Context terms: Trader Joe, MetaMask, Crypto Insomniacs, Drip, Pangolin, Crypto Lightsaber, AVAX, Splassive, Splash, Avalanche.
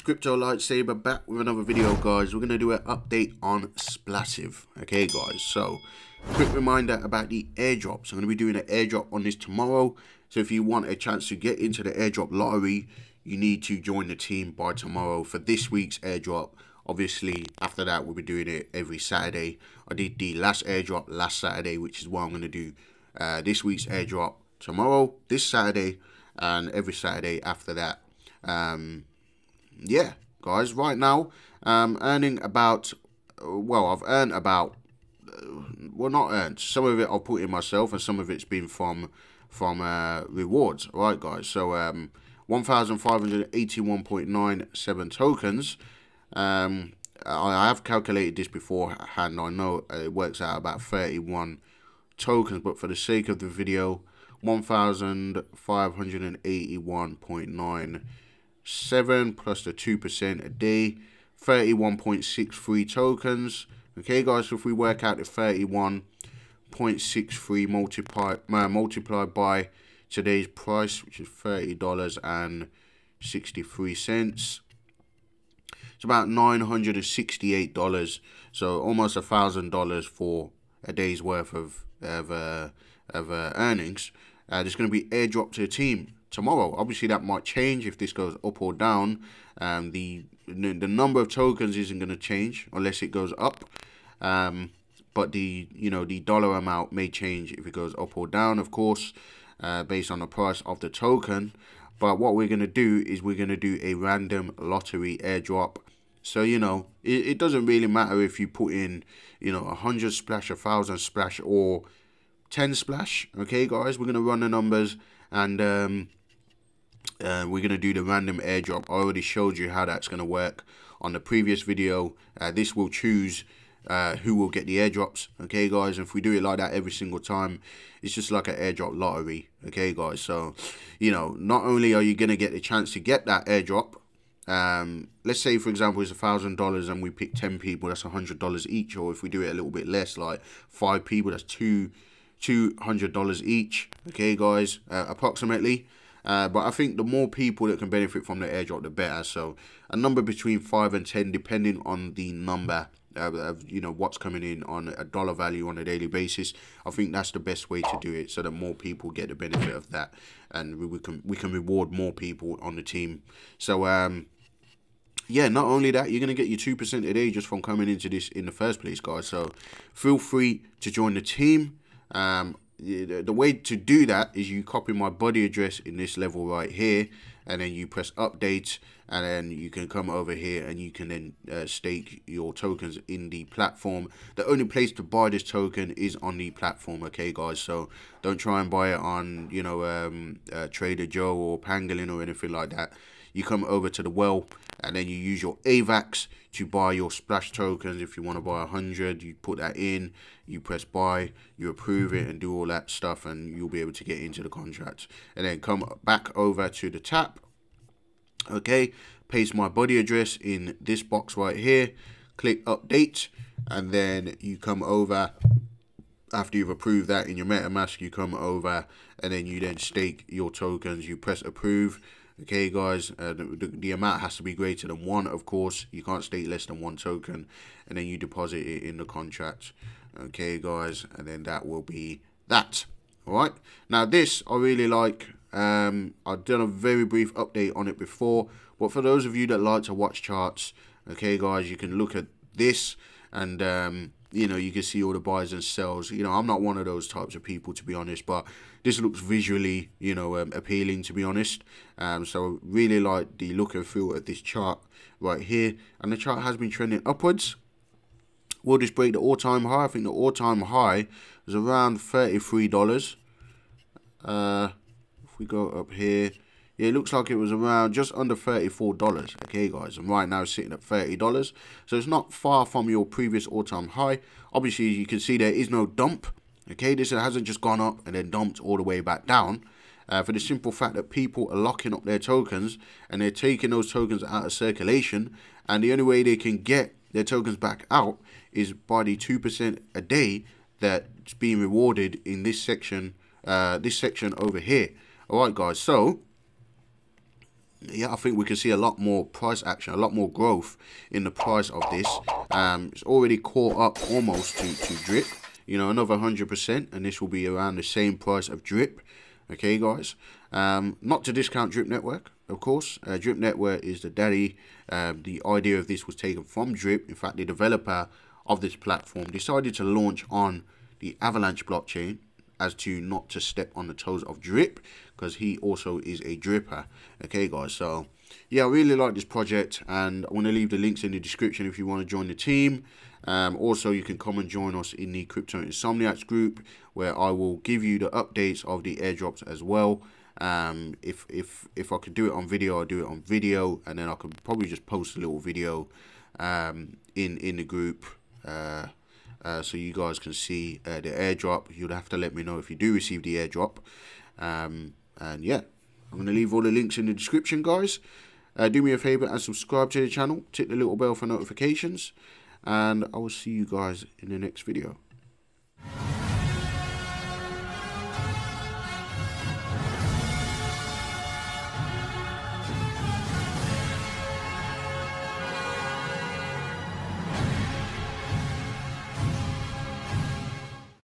is Crypto Lightsaber back with another video, guys. We're going to do an update on Splassive. Okay, guys, so quick reminder about the airdrops. I'm going to be doing an airdrop on this tomorrow. So if you want a chance to get into the airdrop lottery, you need to join the team by tomorrow for this week's airdrop. Obviously, after that, we'll be doing it every Saturday. I did the last airdrop last Saturday, which is why I'm going to do this week's airdrop tomorrow, this Saturday, and every Saturday after that. Yeah, guys, right now I'm earning about, well, I've earned about, well, not earned, some of it I've put in myself and some of it's been from rewards. Right, guys, so 1581.97 tokens. I have calculated this beforehand. I know it works out about 31 tokens, but for the sake of the video, 1581.97 plus the 2% a day, 31.63 tokens. Okay, guys, so if we work out the 31.63 multiplied by today's price, which is $30.63, it's about $968. So almost $1,000 for a day's worth of earnings. There's going to be airdrop to the team tomorrow. Obviously, that might change if this goes up or down. The number of tokens isn't going to change unless it goes up. But the dollar amount may change if it goes up or down, of course, based on the price of the token. But what we're going to do is we're going to do a random lottery airdrop. So, you know, it doesn't really matter if you put in, you know, 100 splash, 1,000 splash, or 10 splash. Okay, guys, we're going to run the numbers and we're going to do the random airdrop. I already showed you how that's going to work on the previous video. This will choose who will get the airdrops. Okay, guys, and if we do it like that every single time, it's just like an airdrop lottery. Okay, guys, so, you know, not only are you going to get the chance to get that airdrop, let's say, for example, it's $1,000 and we pick 10 people, that's $100 each. Or if we do it a little bit less, like 5 people, that's $200 each. Okay, guys, approximately. But I think the more people that can benefit from the airdrop, the better. So a number between 5 and 10, depending on the number of, you know, what's coming in on a dollar value on a daily basis. I think that's the best way to do it, so that more people get the benefit of that, and we can reward more people on the team. So yeah, not only that, you're going to get your 2% a day just from coming into this in the first place, guys. So feel free to join the team. The way to do that is you copy my body address in this level right here, and then you press update, and then you can come over here and you can then stake your tokens in the platform. The only place to buy this token is on the platform, okay, guys? So don't try and buy it on, you know, Trader Joe or Pangolin or anything like that. You come over to the well, and then you use your AVAX to buy your splash tokens. If you want to buy 100, you put that in, you press buy, you approve it and do all that stuff, and you'll be able to get into the contract. And then come back over to the tap, okay, paste my body address in this box right here, click update, and then you come over. After you've approved that in your MetaMask, you come over and then you then stake your tokens, you press approve. Okay, guys, the amount has to be greater than 1, of course. You can't stake less than 1 token, and then you deposit it in the contract. Okay, guys, and then that will be that. All right, now this I really like. I've done a very brief update on it before, but for those of you that like to watch charts, okay, guys, you can look at this and you know, you can see all the buys and sells. You know, I'm not one of those types of people, to be honest, but this looks visually, you know, appealing, to be honest. So really like the look and feel of this chart right here, and the chart has been trending upwards. Will this break the all-time high? I think the all-time high is around $33. If we go up here, yeah, it looks like it was around just under $34, okay, guys, and right now it's sitting at $30, so it's not far from your previous all-time high. Obviously, you can see there is no dump, okay, this hasn't just gone up and then dumped all the way back down, for the simple fact that people are locking up their tokens, and they're taking those tokens out of circulation, and the only way they can get their tokens back out is by the 2% a day that's being rewarded in this section over here. All right, guys, so yeah, I think we can see a lot more price action, a lot more growth in the price of this. It's already caught up almost to Drip, you know, another 100%, and this will be around the same price of Drip. Okay, guys, not to discount Drip Network, of course. Drip Network is the daddy. The idea of this was taken from Drip. In fact, the developer of this platform decided to launch on the Avalanche blockchain, as to not to step on the toes of Drip, because he also is a dripper. Okay, guys, so yeah, I really like this project, and I want to leave the links in the description if you want to join the team. Also, you can come and join us in the Crypto Insomniacs group, where I will give you the updates of the airdrops as well. If I could do it on video, I'll do it on video, and then I could probably just post a little video in the group, so you guys can see the airdrop. You'll have to let me know if you do receive the airdrop. And yeah, I'm going to leave all the links in the description, guys. Do me a favor and subscribe to the channel. Tick the little bell for notifications. And I will see you guys in the next video.